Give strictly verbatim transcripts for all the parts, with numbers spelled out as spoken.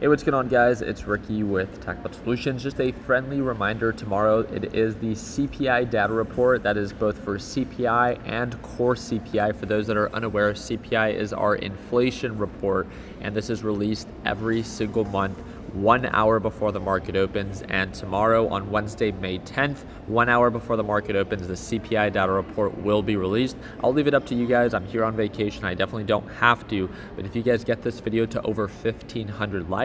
Hey, what's going on, guys? It's Ricky with TechBot Solutions. Just a friendly reminder, tomorrow it is the C P I data report. That is both for C P I and core C P I. For those that are unaware, C P I is our inflation report, and this is released every single month, one hour before the market opens. And tomorrow on Wednesday, May tenth, one hour before the market opens, the C P I data report will be released. I'll leave it up to you guys. I'm here on vacation. I definitely don't have to, but if you guys get this video to over fifteen hundred likes,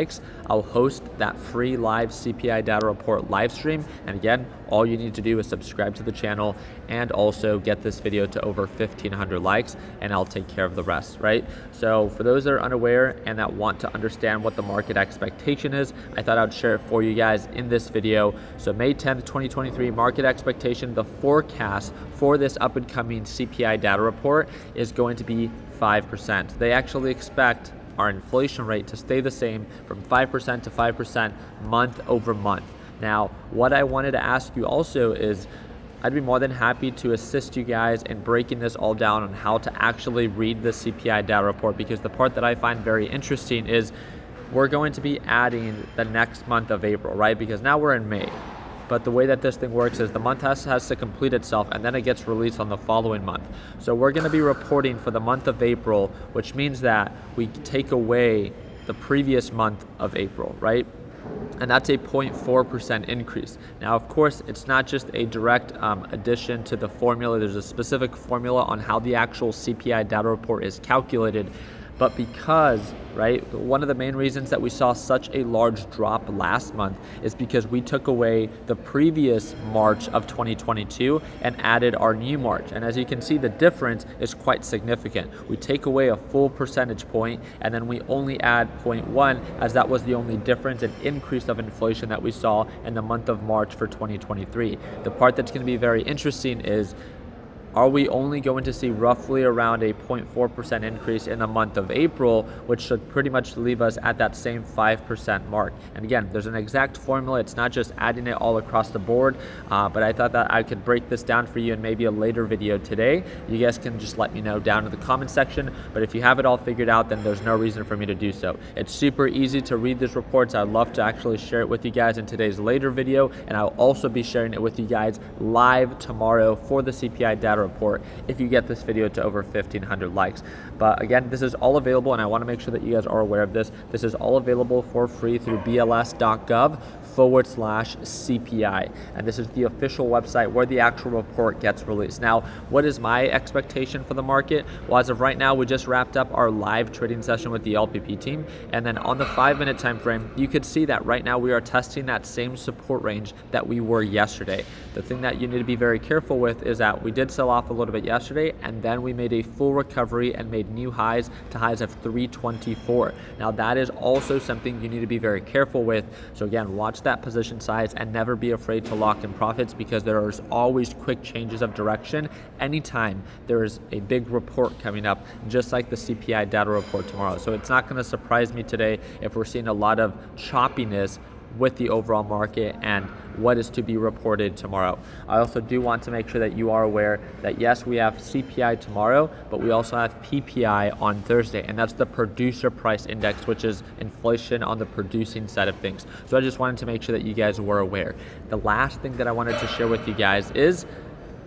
I'll host that free live C P I data report live stream. And again, all you need to do is subscribe to the channel and also get this video to over fifteen hundred likes, and I'll take care of the rest, right? So for those that are unaware and that want to understand what the market expectation is, I thought I'd share it for you guys in this video. So May tenth, twenty twenty-three, market expectation, the forecast for this up and coming C P I data report is going to be five percent. They actually expect our inflation rate to stay the same from five percent to five percent month over month. Now, what I wanted to ask you also is, I'd be more than happy to assist you guys in breaking this all down on how to actually read the C P I data report, because the part that I find very interesting is we're going to be adding the next month of April, right? Because now we're in May. But the way that this thing works is the month has, has to complete itself, and then it gets released on the following month. So we're gonna be reporting for the month of April, which means that we take away the previous month of April, right? And that's a zero point four percent increase. Now, of course, it's not just a direct um, addition to the formula. There's a specific formula on how the actual C P I data report is calculated. But because, right, one of the main reasons that we saw such a large drop last month is because we took away the previous March of twenty twenty-two and added our new March. And as you can see, the difference is quite significant. We take away a full percentage point, and then we only add zero point one, as that was the only difference and increase of inflation that we saw in the month of March for twenty twenty-three. The part that's going to be very interesting is, are we only going to see roughly around a zero point four percent increase in the month of April, which should pretty much leave us at that same five percent mark? And again, there's an exact formula. It's not just adding it all across the board, uh, but I thought that I could break this down for you in maybe a later video today. You guys can just let me know down in the comment section, but if you have it all figured out, then there's no reason for me to do so. It's super easy to read these reports. I'd love to actually share it with you guys in today's later video, and I'll also be sharing it with you guys live tomorrow for the C P I data report if you get this video to over fifteen hundred likes. But again, this is all available, and I want to make sure that you guys are aware of this. This is all available for free through B L S dot gov forward slash C P I, and this is the official website where the actual report gets released. Now, what is my expectation for the market? Well, as of right now, we just wrapped up our live trading session with the L P P team, and then on the five minute time frame, you could see that right now we are testing that same support range that we were yesterday. The thing that you need to be very careful with is that we did sell off a little bit yesterday, and then we made a full recovery and made new highs to highs of three twenty-four. Now, that is also something you need to be very careful with. So again, watch that position size and never be afraid to lock in profits, because there is always quick changes of direction anytime there is a big report coming up, just like the C P I data report tomorrow. So it's not going to surprise me today if we're seeing a lot of choppiness with the overall market and what is to be reported tomorrow. I also do want to make sure that you are aware that yes, we have C P I tomorrow, but we also have P P I on Thursday, and that's the Producer Price Index, which is inflation on the producing side of things. So I just wanted to make sure that you guys were aware. The last thing that I wanted to share with you guys is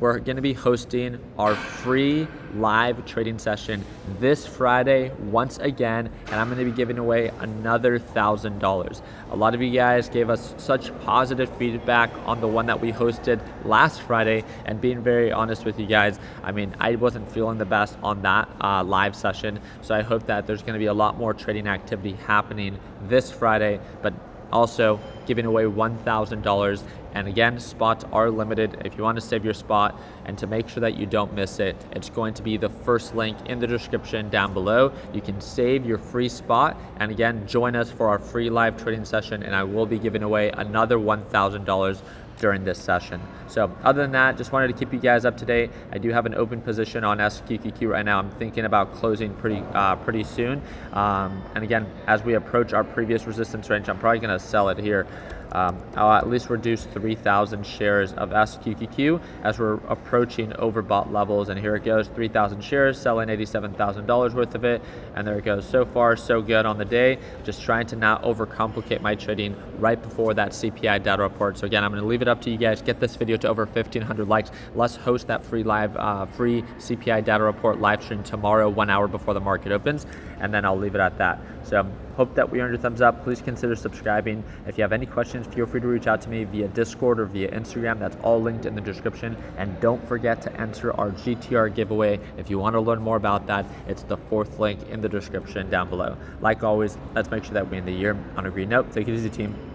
we're going to be hosting our free live trading session this Friday once again, and I'm going to be giving away another thousand dollars. A lot of you guys gave us such positive feedback on the one that we hosted last Friday, and being very honest with you guys, I mean, I wasn't feeling the best on that uh, live session. So I hope that there's going to be a lot more trading activity happening this Friday, but also giving away one thousand dollars. And again, spots are limited. If you want to save your spot and to make sure that you don't miss it, it's going to be the first link in the description down below. You can save your free spot. And again, join us for our free live trading session, and I will be giving away another one thousand dollars during this session. So other than that, just wanted to keep you guys up to date. I do have an open position on S Q Q Q right now. I'm thinking about closing pretty uh, pretty soon. Um, and again, as we approach our previous resistance range, I'm probably gonna sell it here. um, I'll at least reduce three thousand shares of S Q Q Q as we're approaching overbought levels. And here it goes, three thousand shares, selling eighty-seven thousand dollars worth of it. And there it goes. So far, so good on the day. Just trying to not overcomplicate my trading right before that C P I data report. So again, I'm going to leave it up to you guys. Get this video to over fifteen hundred likes. Let's host that free live, uh, free C P I data report live stream tomorrow, one hour before the market opens. And then I'll leave it at that. So hope that we earned your thumbs up. Please consider subscribing. If you have any questions, feel free to reach out to me via Discord or via Instagram. That's all linked in the description. And don't forget to enter our G T R giveaway. If you want to learn more about that, it's the fourth link in the description down below. Like always, let's make sure that we end the year on a green note. Take it easy, team.